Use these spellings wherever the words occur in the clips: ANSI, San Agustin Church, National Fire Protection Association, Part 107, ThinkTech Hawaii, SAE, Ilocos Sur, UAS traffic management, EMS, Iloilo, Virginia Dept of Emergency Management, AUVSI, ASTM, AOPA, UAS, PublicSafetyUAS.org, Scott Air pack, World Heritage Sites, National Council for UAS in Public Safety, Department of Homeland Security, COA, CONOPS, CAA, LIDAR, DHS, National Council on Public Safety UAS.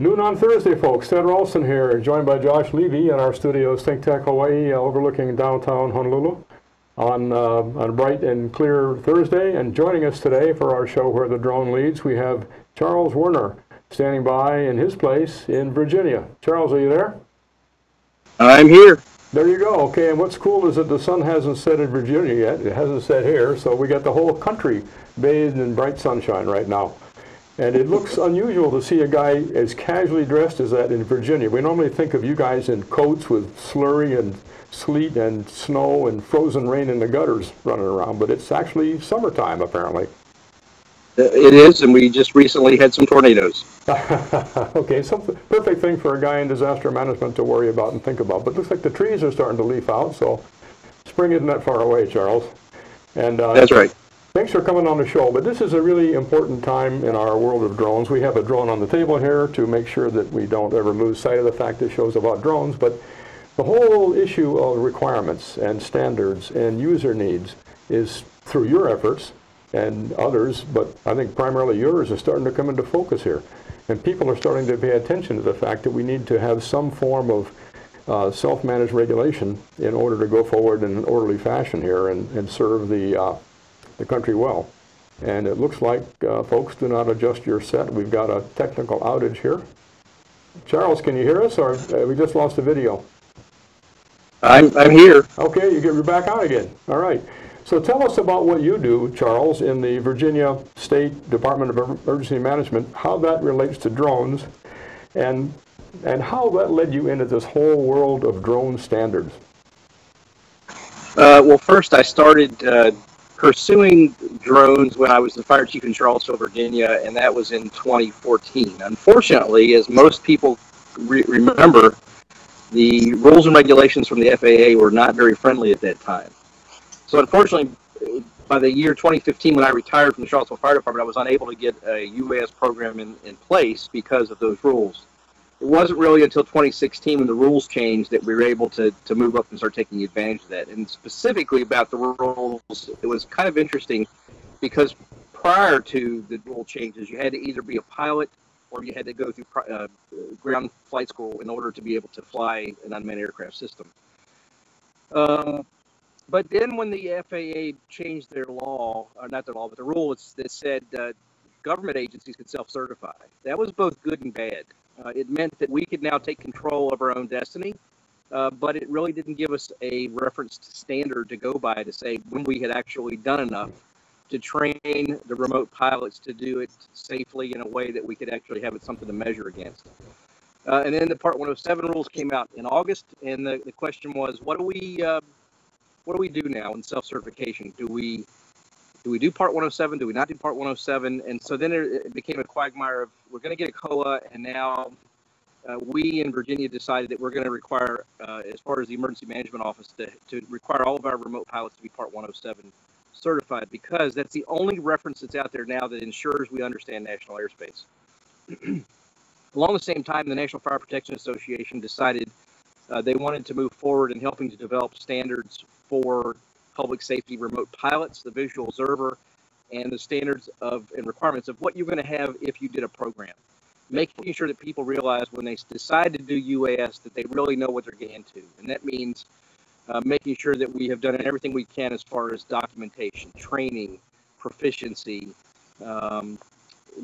Noon on Thursday, folks. Ted Ralston here, joined by Josh Levy in our studios, ThinkTech Hawaii, overlooking downtown Honolulu on a bright and clear Thursday. And joining us today for our show, Where the Drone Leads, we have Charles Werner standing by in his place in Virginia. Charles, are you there? I'm here. There you go. Okay, and what's cool is that the sun hasn't set in Virginia yet. It hasn't set here, so we got the whole country bathed in bright sunshine right now. And it looks unusual to see a guy as casually dressed as that in Virginia. We normally think of you guys in coats with slurry and sleet and snow and frozen rain in the gutters running around, but it's actually summertime, apparently. It is, and we just recently had some tornadoes. Okay, so perfect thing for a guy in disaster management to worry about and think about. But it looks like the trees are starting to leaf out, so spring isn't that far away, Charles. And that's right. Thanks for coming on the show, but this is a really important time in our world of drones. We have a drone on the table here to make sure that we don't ever lose sight of the fact this show's about drones, but the whole issue of requirements and standards and user needs is, through your efforts and others, but I think primarily yours, is starting to come into focus here. And people are starting to pay attention to the fact that we need to have some form of self-managed regulation in order to go forward in an orderly fashion here and serve the country well. And it looks like folks, do not adjust your set. We've got a technical outage here. Charles, can you hear us, or we just lost the video? I'm here. Okay, you're back out again. All right. So tell us about what you do, Charles, in the Virginia State Department of Emergency Management, how that relates to drones, and how that led you into this whole world of drone standards. Well, first I started pursuing drones when I was the fire chief in Charlottesville, Virginia, and that was in 2014. Unfortunately, as most people remember, the rules and regulations from the FAA were not very friendly at that time. So unfortunately, by the year 2015, when I retired from the Charlottesville Fire Department, I was unable to get a UAS program in place because of those rules. It wasn't really until 2016, when the rules changed, that we were able to move up and start taking advantage of that. And specifically about the rules, it was kind of interesting because prior to the rule changes, you had to either be a pilot or you had to go through ground flight school in order to be able to fly an unmanned aircraft system. But then when the FAA changed their law, or not their law, but the rule that said government agencies could self-certify, that was both good and bad. It meant that we could now take control of our own destiny, but it really didn't give us a referenced standard to go by to say when we had actually done enough to train the remote pilots to do it safely in a way that we could actually have it something to measure against. And then the Part 107 rules came out in August, and the question was, what do we do now in self-certification? Do we do Part 107? Do we not do Part 107? And so then it became a quagmire of, we're going to get a COA, and now we in Virginia decided that we're going to require, as far as the Emergency Management Office, to require all of our remote pilots to be Part 107 certified, because that's the only reference that's out there now that ensures we understand national airspace. Along the same time, the National Fire Protection Association decided they wanted to move forward in helping to develop standards for public safety remote pilots, the visual observer, and the standards and requirements of what you're going to have if you did a program. Making sure that people realize when they decide to do UAS that they really know what they're getting into. And that means making sure that we have done everything we can as far as documentation, training, proficiency,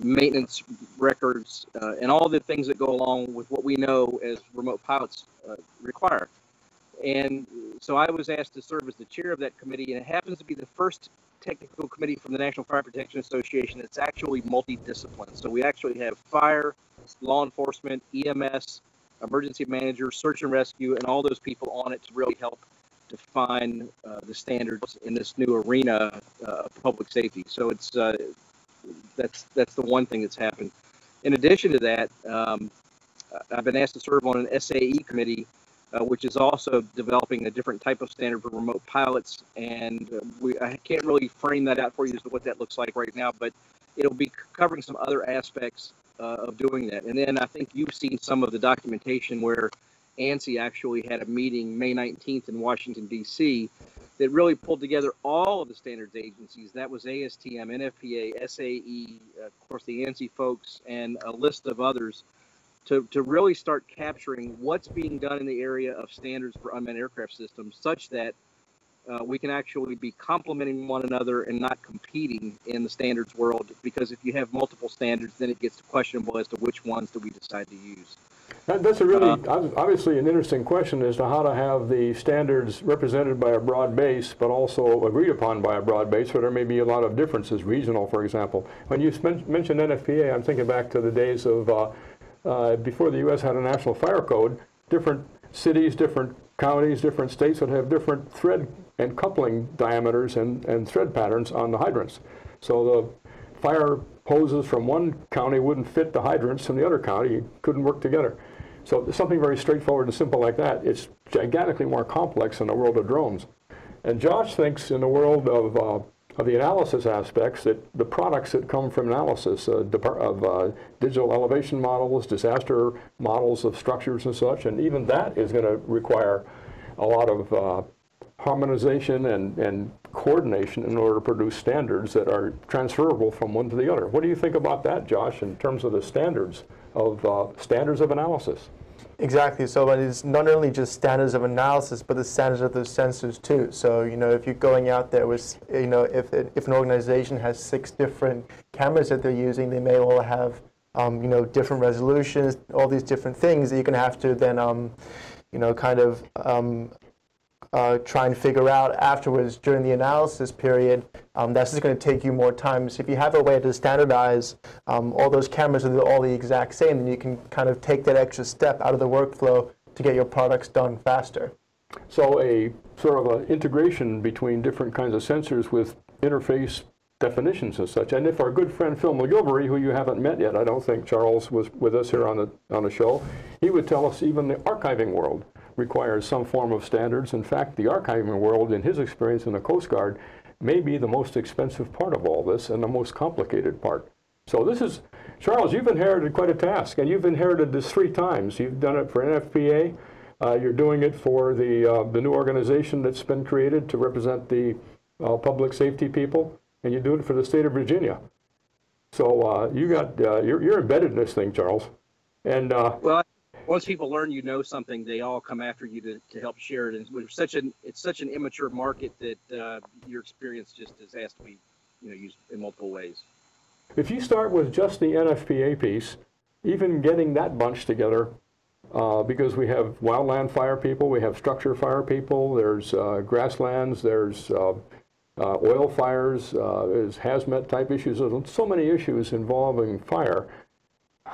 maintenance records, and all the things that go along with what we know as remote pilots require. And so I was asked to serve as the chair of that committee, and it happens to be the first technical committee from the National Fire Protection Association that's actually multidisciplinary. So we actually have fire, law enforcement, EMS, emergency manager, search and rescue, and all those people on it to really help define the standards in this new arena of public safety. So it's that's the one thing that's happened. In addition to that, I've been asked to serve on an SAE committee which is also developing a different type of standard for remote pilots. And I can't really frame that out for you as to what that looks like right now, but it'll be covering some other aspects of doing that. And then I think you've seen some of the documentation where ANSI actually had a meeting May 19th in Washington, D.C. that really pulled together all of the standards agencies. That was ASTM, NFPA, SAE, of course the ANSI folks, and a list of others to really start capturing what's being done in the area of standards for unmanned aircraft systems, such that we can actually be complementing one another and not competing in the standards world, because if you have multiple standards, then it gets questionable as to which ones do we decide to use. That's a really, obviously, an interesting question as to how to have the standards represented by a broad base, but also agreed upon by a broad base, where there may be a lot of differences, regional, for example. When you mentioned NFPA, I'm thinking back to the days of before the U.S. had a national fire code, different cities, different counties, different states would have different thread and coupling diameters and thread patterns on the hydrants. So the fire hoses from one county wouldn't fit the hydrants from the other county. You couldn't work together. So something very straightforward and simple like that, it's gigantically more complex in the world of drones. And Josh thinks in the world of the analysis aspects that the products that come from analysis digital elevation models, disaster models of structures and such, and even that is going to require a lot of harmonization and coordination in order to produce standards that are transferable from one to the other. What do you think about that, Josh, in terms of the standards of analysis? Exactly. So it's not only just standards of analysis, but the standards of those sensors too. So if you're going out there with, if an organization has 6 different cameras that they're using, they may all have different resolutions, all these different things that you're going to have to then try and figure out afterwards during the analysis period. That's just going to take you more time. So if you have a way to standardize all those cameras are all the exact same, then you can kind of take that extra step out of the workflow to get your products done faster. So a sort of an integration between different kinds of sensors with interface definitions and such. And if our good friend Phil McGilvery, who you haven't met yet, I don't think Charles was with us here on the show, he would tell us even the archiving world requires some form of standards. In fact, the archiving world, in his experience in the Coast Guard, may be the most expensive part of all this and the most complicated part. So this is, Charles, you've inherited quite a task, and you've inherited this 3 times. You've done it for NFPA. You're doing it for the new organization that's been created to represent the public safety people, and you're doing it for the state of Virginia. So you're embedded in this thing, Charles. And well, once people learn you know something, they all come after you to help share it. And it's such an immature market that your experience just is asked to be used in multiple ways. If you start with just the NFPA piece, even getting that bunch together, because we have wildland fire people, we have structure fire people, there's grasslands, there's oil fires, there's hazmat type issues, there's so many issues involving fire.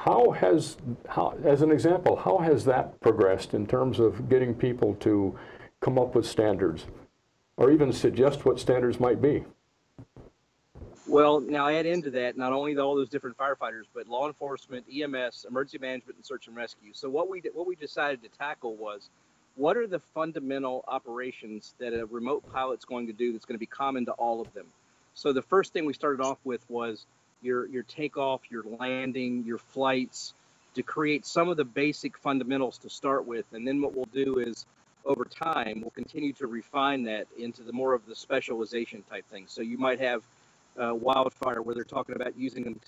As an example, how has that progressed in terms of getting people to come up with standards or even suggest what standards might be? Well, now add into that not only all those different firefighters, but law enforcement, EMS, emergency management, and search and rescue. So what we decided to tackle was, what are the fundamental operations that a remote pilot's going to do that's going to be common to all of them? So the first thing we started off with was your takeoff, your landing, your flights, to create some of the basic fundamentals to start with. And then what we'll do is, over time, we'll continue to refine that into the more of the specialization type things. So you might have wildfire, where they're talking about using them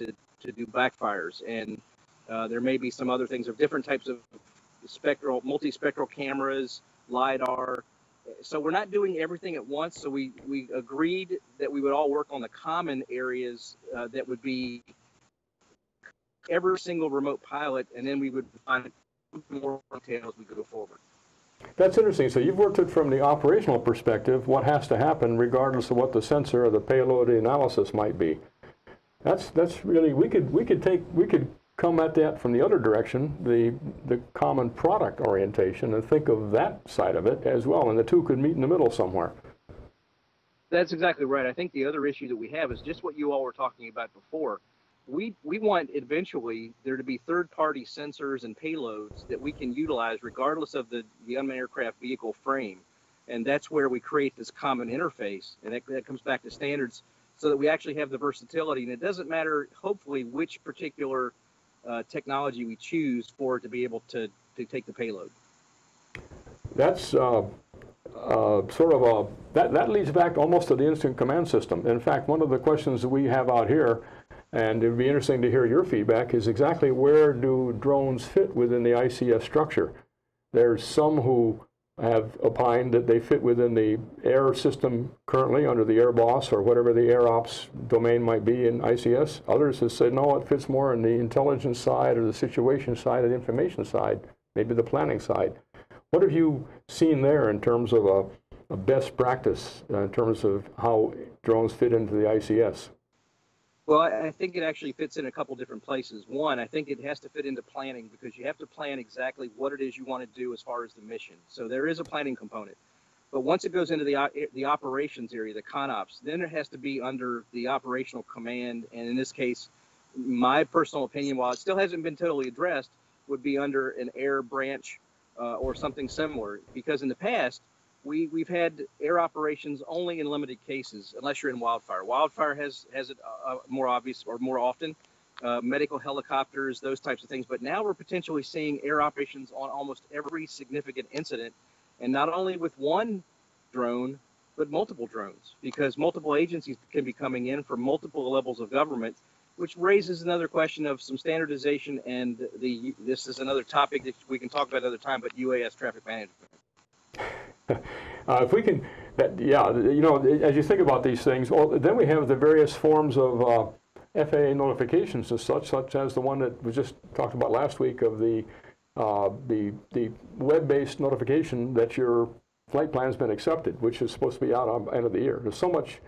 to do backfires. And there may be some other things of different types of spectral, multispectral cameras, LIDAR. So we're not doing everything at once. So we agreed that we would all work on the common areas that would be every single remote pilot, and then we would find more details as we go forward. That's interesting. So you've worked it from the operational perspective, what has to happen regardless of what the sensor or the payload analysis might be. That's really, we could come at that from the other direction, the common product orientation, and think of that side of it as well, and the two could meet in the middle somewhere. That's exactly right. I think the other issue that we have is just what you all were talking about before. we want eventually there to be third-party sensors and payloads that we can utilize regardless of the unmanned aircraft vehicle frame. And that's where we create this common interface. And that comes back to standards so that we actually have the versatility. And it doesn't matter, hopefully, which particular technology we choose for it to be able to take the payload. That's sort of a, that leads back almost to the instant command system. In fact, one of the questions that we have out here, and it would be interesting to hear your feedback, is exactly where do drones fit within the ICS structure? There's some who have opined that they fit within the air system currently under the air boss or whatever the air ops domain might be in ICS. Others have said, no, it fits more in the intelligence side or the situation side or the information side, maybe the planning side. What have you seen there in terms of a best practice in terms of how drones fit into the ICS? Well, I think it actually fits in a couple different places. One, I think it has to fit into planning because you have to plan exactly what it is you want to do as far as the mission. So there is a planning component. But once it goes into the operations area, the CONOPS, then it has to be under the operational command. And in this case, my personal opinion, while it still hasn't been totally addressed, would be under an air branch or something similar. Because in the past, we've had air operations only in limited cases, unless you're in wildfire. Wildfire has it more obvious or more often, medical helicopters, those types of things. But now we're potentially seeing air operations on almost every significant incident, and not only with one drone, but multiple drones, because multiple agencies can be coming in from multiple levels of government, which raises another question of some standardization. And this is another topic that we can talk about another time, but UAS traffic management. If we can, you know, as you think about these things, well, then we have the various forms of FAA notifications and such as the one that was just talked about last week of the web-based notification that your flight plan's been accepted, which is supposed to be out on the end of the year. There's so much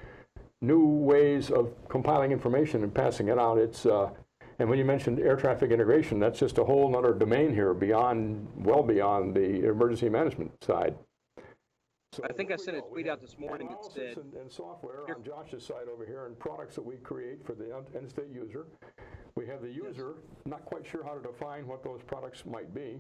new ways of compiling information and passing it out. It's and when you mentioned air traffic integration, that's just a whole other domain here beyond, well beyond the emergency management side. So I think I sent a tweet out this morning that said, and software on Josh's side over here, and products that we create for the end-state user. We have the user, not quite sure how to define what those products might be.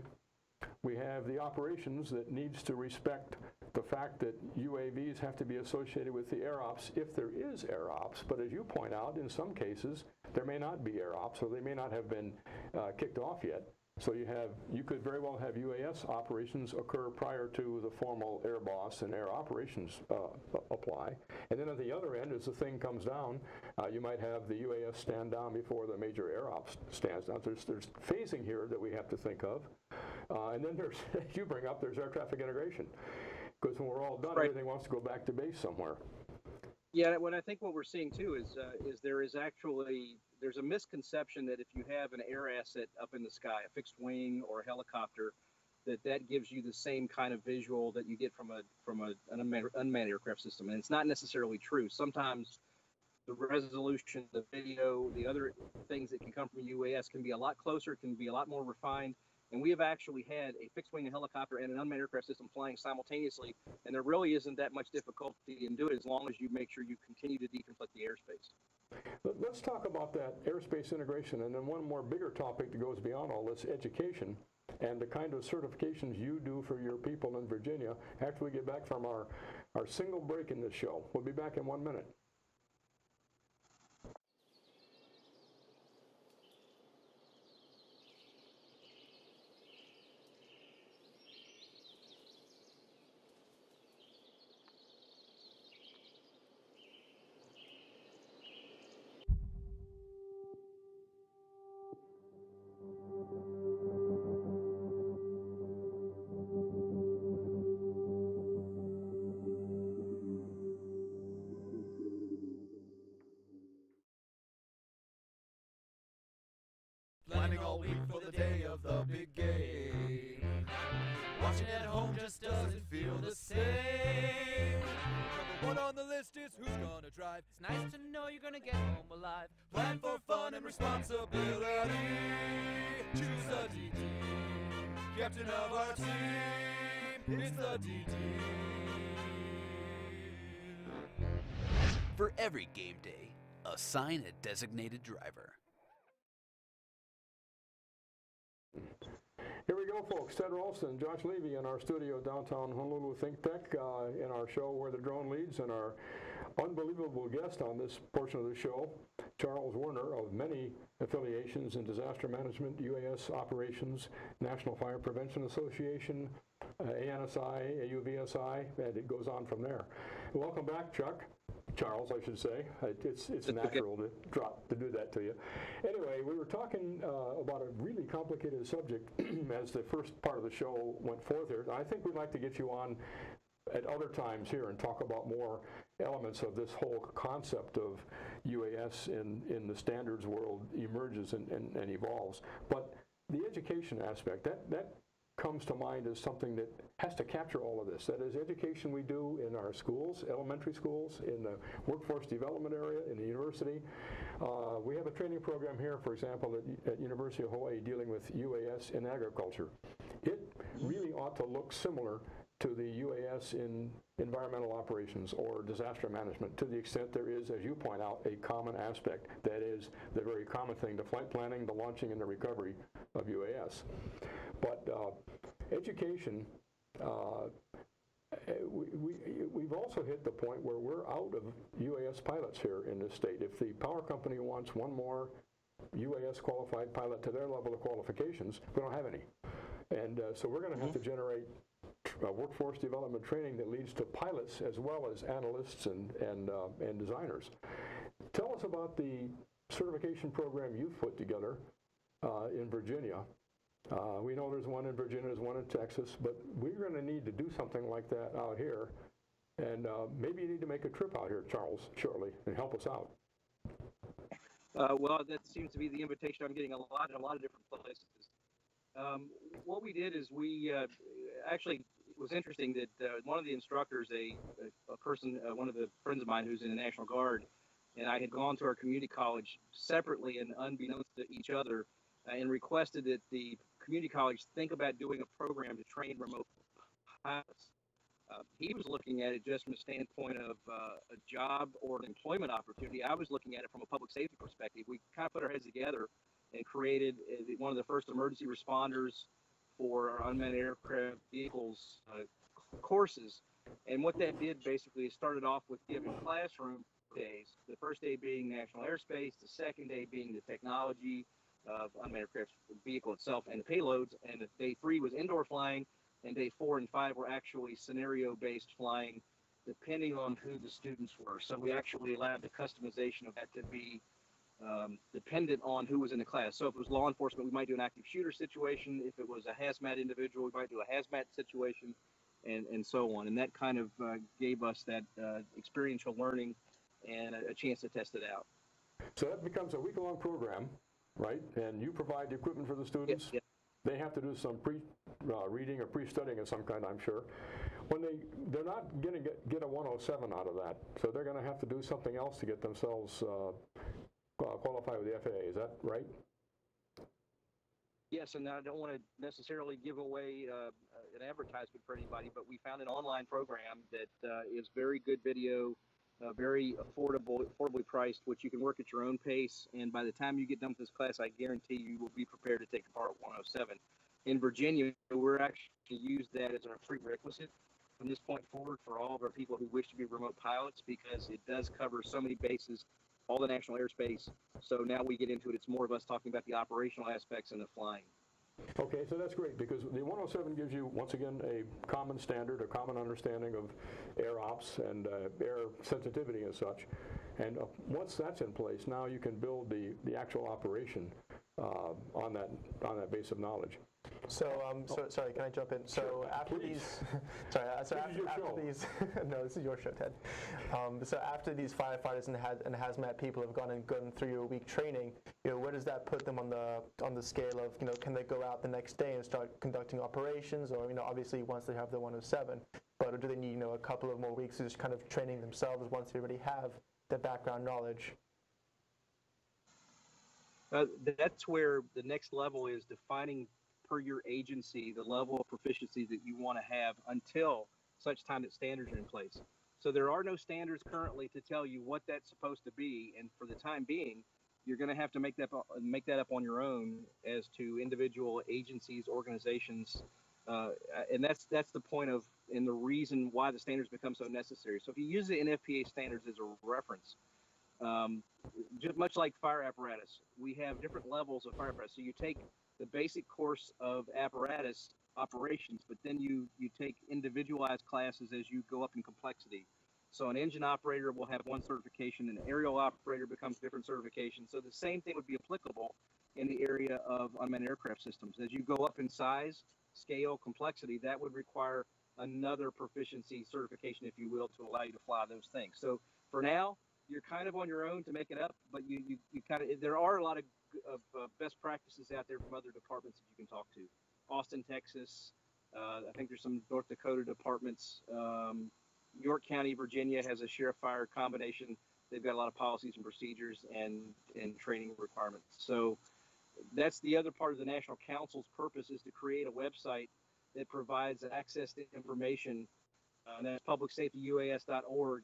We have the operations that needs to respect the fact that UAVs have to be associated with the air ops if there is air ops. But as you point out, in some cases, there may not be air ops, or they may not have been kicked off yet. So you could very well have UAS operations occur prior to the formal air boss and air operations apply. And then at the other end, as the thing comes down, you might have the UAS stand down before the major air ops stands down. There's phasing here that we have to think of. And then there's, as you bring up, there's air traffic integration. Because when we're all done, right, everything wants to go back to base somewhere. Yeah, I think what we're seeing too is there is actually, there's a misconception that if you have an air asset up in the sky, a fixed wing or a helicopter, that gives you the same kind of visual that you get from an unmanned aircraft system. And it's not necessarily true. Sometimes the resolution, the video, the other things that can come from UAS can be a lot closer, can be a lot more refined. And we have actually had a fixed wing helicopter and an unmanned aircraft system flying simultaneously, and there really isn't that much difficulty in doing it as long as you make sure you continue to deconflict the airspace. Let's talk about that airspace integration, and then one more bigger topic that goes beyond all this, education, and the kind of certifications you do for your people in Virginia after we get back from our single break in this show. We'll be back in 1 minute. Planning all week for the day of the big game. Watching at home just doesn't feel the same. Number one on the list is who's gonna drive. It's nice to know you're gonna get home alive. Plan for fun and responsibility. Choose a DD, captain of our team. It's the DD. For every game day, assign a designated driver. go, folks. Ted Ralston, Josh Levy in our studio downtown Honolulu ThinkTech in our show Where the Drone Leads, and our unbelievable guest on this portion of the show, Charles Werner of many affiliations in disaster management, UAS operations, National Fire Protection Association, ANSI, AUVSI, and it goes on from there. Welcome back, Chuck. Charles, I should say. It's natural to do that to you. Anyway, we were talking about a really complicated subject as the first part of the show went forth here. I think we'd like to get you on at other times here and talk about more elements of this whole concept of UAS in the standards world emerges and evolves. But the education aspect, that comes to mind as something that has to capture all of this. That is education we do in our schools, elementary schools, in the workforce development area, in the university. We have a training program here, for example, at University of Hawaii dealing with UAS in agriculture. It really ought to look similar to the UAS in environmental operations or disaster management, to the extent there is, as you point out, a common aspect. That is the very common thing, the flight planning, the launching, and the recovery of UAS. But education, we've also hit the point where we're out of UAS pilots here in this state. If the power company wants one more UAS qualified pilot to their level of qualifications, we don't have any. And so we're going to have to generate workforce development training that leads to pilots as well as analysts and designers. Tell us about the certification program you've put together in Virginia. We know there's one in Virginia, there's one in Texas, but we're going to need to do something like that out here. And maybe you need to make a trip out here, Charles, shortly, and help us out. Well, that seems to be the invitation I'm getting in a lot of different places. What we did is we actually, it was interesting that one of the instructors, a person, one of the friends of mine who's in the National Guard, and I had gone to our community college separately and unbeknownst to each other, and requested that the community college think about doing a program to train remote pilots. He was looking at it just from the standpoint of a job or an employment opportunity. I was looking at it from a public safety perspective. We kind of put our heads together and created one of the first emergency responders for unmanned aircraft vehicles courses. And what that did basically is started off with giving classroom days, the first day being national airspace, the second day being the technology of unmanned aircraft vehicle itself and the payloads, and day three was indoor flying, and day 4 and 5 were actually scenario-based flying depending on who the students were. So we actually allowed the customization of that to be dependent on who was in the class. So if it was law enforcement, we might do an active shooter situation. If it was a hazmat individual, we might do a hazmat situation, and so on. And that kind of gave us that experiential learning and a chance to test it out. So that becomes a week-long program, right? And you provide the equipment for the students. Yep. They have to do some pre-reading or pre-studying of some kind, I'm sure. When they're not going to get a 107 out of that, so they're going to have to do something else to get themselves qualify with the FAA. Is that right? Yes, and I don't want to necessarily give away an advertisement for anybody, but we found an online program that is very good video, very affordably priced, which you can work at your own pace. And by the time you get done with this class, I guarantee you will be prepared to take the Part 107. In Virginia, we're actually used that as a prerequisite from this point forward for all of our people who wish to be remote pilots, because it does cover so many bases, all the national airspace. So now we get into it. It's more of us talking about the operational aspects and the flying. Okay, so that's great, because the 107 gives you, once again, a common standard, a common understanding of air ops and air sensitivity and such. And once that's in place, now you can build the actual operation on that base of knowledge. So, sorry, can I jump in? So sure, after please. After these, no, this is your show, Ted. So after these firefighters and hazmat people have gone through a week training, you know, where does that put them on the scale of, you know, can they go out the next day and start conducting operations, or, you know, obviously once they have the 107, but do they need, you know, a couple of more weeks of just kind of training themselves once they already have the background knowledge? That's where the next level is defining per your agency the level of proficiency that you want to have until such time that standards are in place. So there are no standards currently to tell you what that's supposed to be, and for the time being, you're going to have to make that up on your own as to individual agencies, organizations, and that's the point of and the reason why the standards become so necessary. So if you use the NFPA standards as a reference, just much like fire apparatus, we have different levels of fire apparatus. So you take the basic course of apparatus operations, but then you take individualized classes as you go up in complexity. So an engine operator will have one certification, an aerial operator becomes different certification. So the same thing would be applicable in the area of unmanned aircraft systems. As you go up in size, scale, complexity, that would require another proficiency certification, if you will, to allow you to fly those things. So for now, you're kind of on your own to make it up, but you kind of, there are a lot of best practices out there from other departments that you can talk to. Austin, Texas, I think there's some North Dakota departments, York County, Virginia has a sheriff fire combination. They've got a lot of policies and procedures and training requirements. So that's the other part of the National Council's purpose, is to create a website that provides access to information. And that's PublicSafetyUAS.org,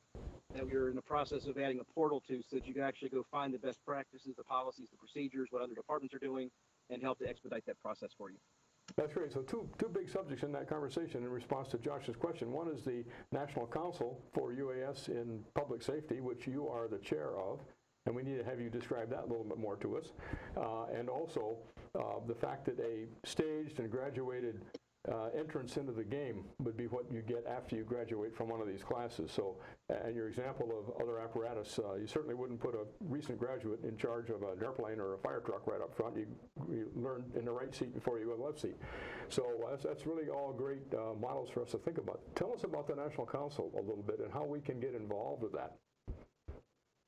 that we're in the process of adding a portal to, so that you can actually go find the best practices, the policies, the procedures, what other departments are doing, and help to expedite that process for you. That's great. So two big subjects in that conversation in response to Josh's question. One is the National Council for UAS in Public Safety, which you are the chair of, and we need to have you describe that a little bit more to us. And also the fact that a staged and graduated entrance into the game would be what you get after you graduate from one of these classes. So, and your example of other apparatus, you certainly wouldn't put a recent graduate in charge of an airplane or a fire truck right up front. You learn in the right seat before you go to the left seat. So that's really all great models for us to think about. Tell us about the National Council a little bit and how we can get involved with that.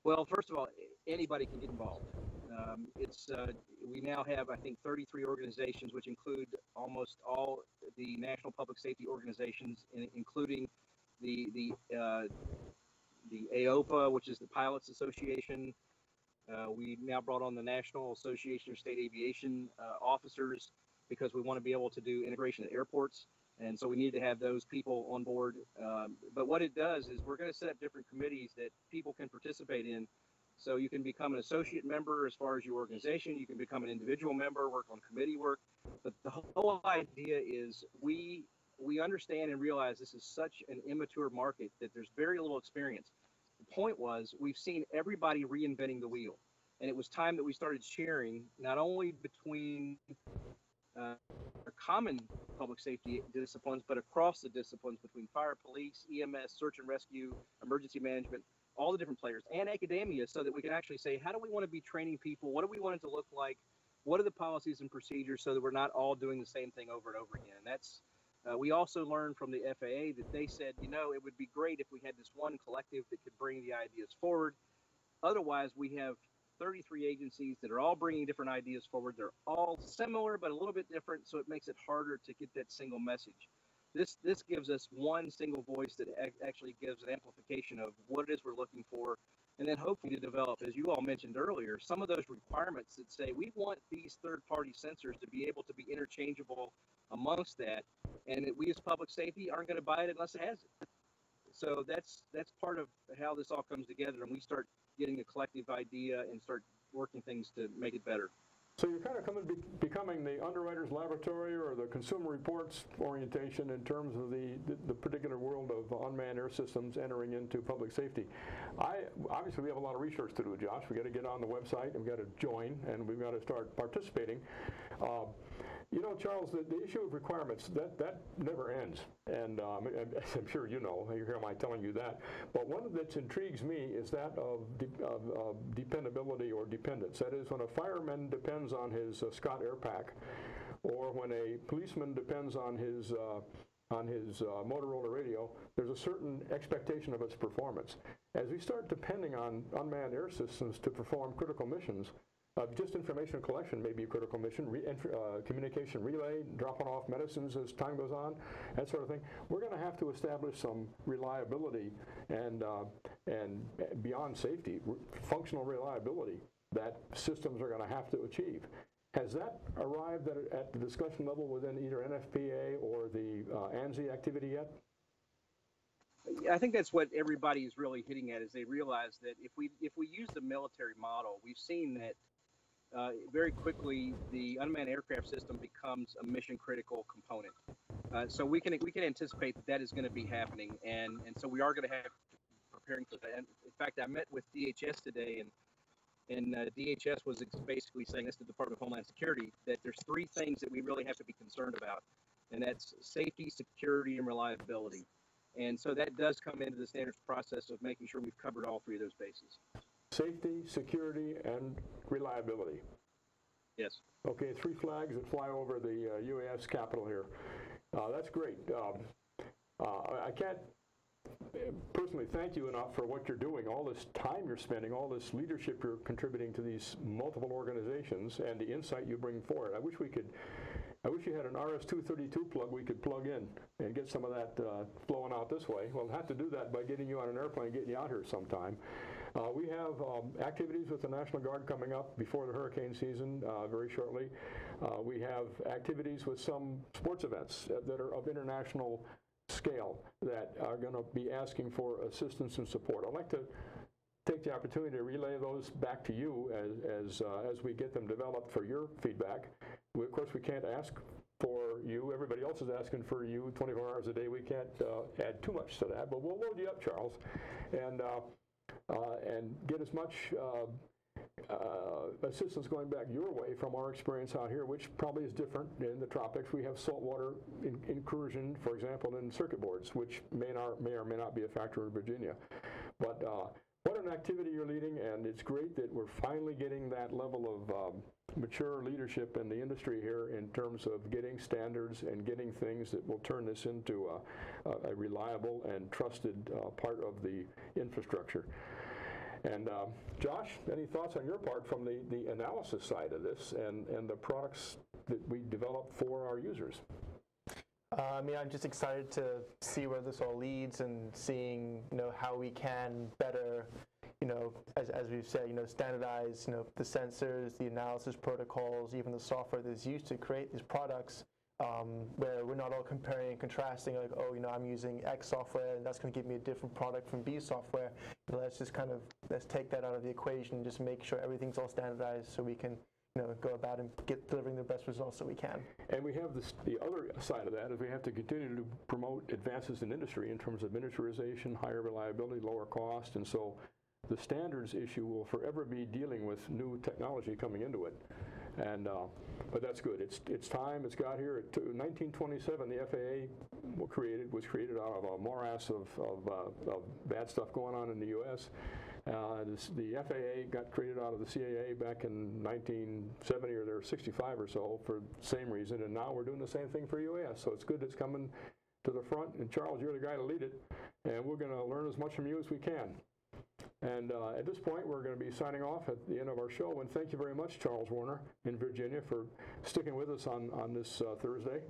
Well, first of all, anybody can get involved. We now have, I think, 33 organizations, which include almost all the national public safety organizations, including the AOPA, which is the Pilots Association. We now brought on the National Association of State Aviation Officers, because we want to be able to do integration at airports. And so we need to have those people on board. But what it does is we're going to set up different committees that people can participate in. So you can become an associate member as far as your organization. You can become an individual member, work on committee work. But the whole idea is we understand and realize this is such an immature market that there's very little experience. The point was, we've seen everybody reinventing the wheel. And it was time that we started sharing, not only between common public safety disciplines, but across the disciplines, between fire, police, EMS, search and rescue, emergency management, all the different players, and academia, so that we can actually say, how do we want to be training people? What do we want it to look like? What are the policies and procedures, so that we're not all doing the same thing over and over again? And that's, we also learned from the FAA that they said, you know, it would be great if we had this one collective that could bring the ideas forward. Otherwise, we have 33 agencies that are all bringing different ideas forward. They're all similar, but a little bit different, so it makes it harder to get that single message. This gives us one single voice that actually gives an amplification of what it is we're looking for, and then hopefully to develop, as you all mentioned earlier, some of those requirements that say we want these third-party sensors to be able to be interchangeable amongst that, and that we as public safety aren't going to buy it unless it has it. So that's part of how this all comes together, and we start getting a collective idea and start working things to make it better. So you're kind of becoming the Underwriters Laboratory or the Consumer Reports orientation in terms of the particular world of unmanned air systems entering into public safety. Obviously, we have a lot of research to do, Josh. We've got to get on the website, and we've got to join, and we've got to start participating. You know, Charles, the issue of requirements, that never ends. And I'm sure you know, you hear my telling you that. But one that intrigues me is that of dependability or dependence. That is, when a fireman depends on his Scott Air pack, or when a policeman depends on his Motorola radio, there's a certain expectation of its performance. As we start depending on unmanned air systems to perform critical missions, just information collection may be a critical mission, communication relay, dropping off medicines as time goes on, that sort of thing. We're going to have to establish some reliability and beyond safety, functional reliability, that systems are going to have to achieve. Has that arrived at the discussion level within either NFPA or the ANSI activity yet? I think that's what everybody is really hitting at, is they realize that if we use the military model, we've seen that very quickly the unmanned aircraft system becomes a mission critical component. So we can anticipate that is going to be happening, and so we are going to have preparing for that. And in fact, I met with DHS today, and DHS was basically saying this to the Department of Homeland Security, that there's three things that we really have to be concerned about, and that's safety, security, and reliability. And so that does come into the standards process of making sure we've covered all three of those bases. Safety, security, and reliability. Yes. Okay, three flags that fly over the UAS capital here. That's great. I can't personally thank you enough for what you're doing, all this time you're spending, all this leadership you're contributing to these multiple organizations, and the insight you bring forward. I wish you had an RS-232 plug we could plug in and get some of that flowing out this way. We'll have to do that by getting you on an airplane and getting you out here sometime. We have activities with the National Guard coming up before the hurricane season very shortly. We have activities with some sports events that are of international scale that are going to be asking for assistance and support. I'd like to take the opportunity to relay those back to you as we get them developed for your feedback. We, of course, we can't ask for you. Everybody else is asking for you 24 hours a day. We can't add too much to that, but we'll load you up, Charles, and get as much assistance going back your way from our experience out here, which probably is different in the tropics. We have saltwater incursion, for example, in circuit boards, which may or may not be a factor in Virginia. But what an activity you're leading, and it's great that we're finally getting that level of mature leadership in the industry here in terms of getting standards and getting things that will turn this into a reliable and trusted part of the infrastructure. And Josh, any thoughts on your part from the analysis side of this and the products that we develop for our users? I mean, I'm just excited to see where this all leads, and seeing, you know, how we can better, you know, as we've said, you know, standardize, you know, the sensors, the analysis protocols, even the software that's used to create these products, where we're not all comparing and contrasting, like, oh, you know, I'm using X software and that's going to give me a different product from B software. You know, let's take that out of the equation and just make sure everything's all standardized so we can, you know, go about and get delivering the best results that we can. And we have this, the other side of that is we have to continue to promote advances in industry in terms of miniaturization, higher reliability, lower cost, and so the standards issue will forever be dealing with new technology coming into it. And but that's good. It's time. It's got here. 1927, the FAA was created out of a morass of bad stuff going on in the U.S. The FAA got created out of the CAA back in 1970 or there, 65 or so, for the same reason. And now we're doing the same thing for UAS. So it's good. It's coming to the front. And Charles, you're the guy to lead it. And we're going to learn as much from you as we can. And at this point, we're going to be signing off at the end of our show. And thank you very much, Charles Werner in Virginia, for sticking with us on this Thursday.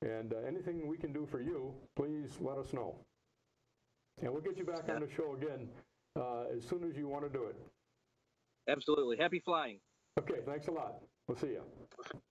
And anything we can do for you, please let us know. And we'll get you back on the show again as soon as you want to do it. Absolutely. Happy flying. Okay, thanks a lot. We'll see you.